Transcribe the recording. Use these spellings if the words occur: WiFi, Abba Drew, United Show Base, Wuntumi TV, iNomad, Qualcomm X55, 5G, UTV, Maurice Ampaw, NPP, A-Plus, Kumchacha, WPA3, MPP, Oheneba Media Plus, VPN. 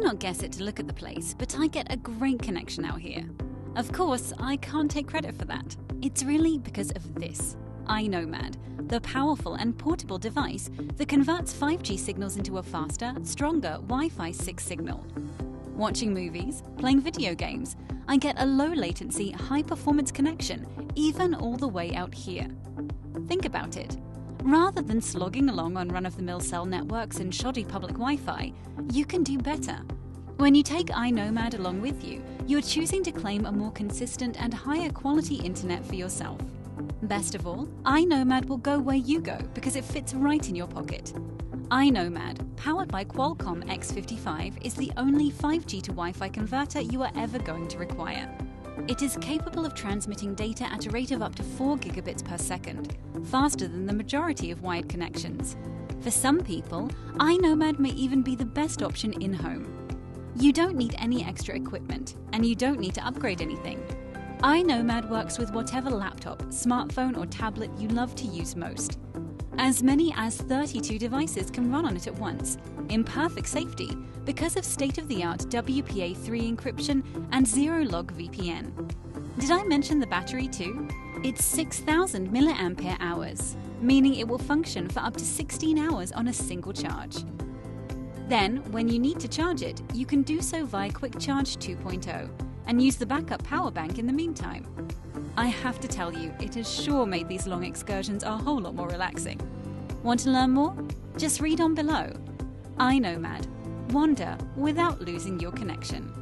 cannot guess it to look at the place, but I get a great connection out here. Of course, I can't take credit for that. It's really because of this, iNomad, the powerful and portable device that converts 5G signals into a faster, stronger Wi-Fi 6 signal. Watching movies, playing video games, I get a low-latency, high-performance connection, even all the way out here. Think about it. Rather than slogging along on run-of-the-mill cell networks and shoddy public Wi-Fi, you can do better. When you take iNomad along with you, you're choosing to claim a more consistent and higher quality internet for yourself. Best of all, iNomad will go where you go because it fits right in your pocket. iNomad, powered by Qualcomm X55, is the only 5G to Wi-Fi converter you are ever going to require. It is capable of transmitting data at a rate of up to 4 gigabits per second, faster than the majority of wired connections. For some people, iNomad may even be the best option in-home. You don't need any extra equipment, and you don't need to upgrade anything. iNomad works with whatever laptop, smartphone or tablet you love to use most. As many as 32 devices can run on it at once, in perfect safety, because of state-of-the-art WPA3 encryption and zero-log VPN. Did I mention the battery too? It's 6,000 milliampere hours, meaning it will function for up to 16 hours on a single charge. Then, when you need to charge it, you can do so via Quick Charge 2.0 and use the backup power bank in the meantime. I have to tell you, it has sure made these long excursions a whole lot more relaxing. Want to learn more? Just read on below. iNomad. Wander without losing your connection.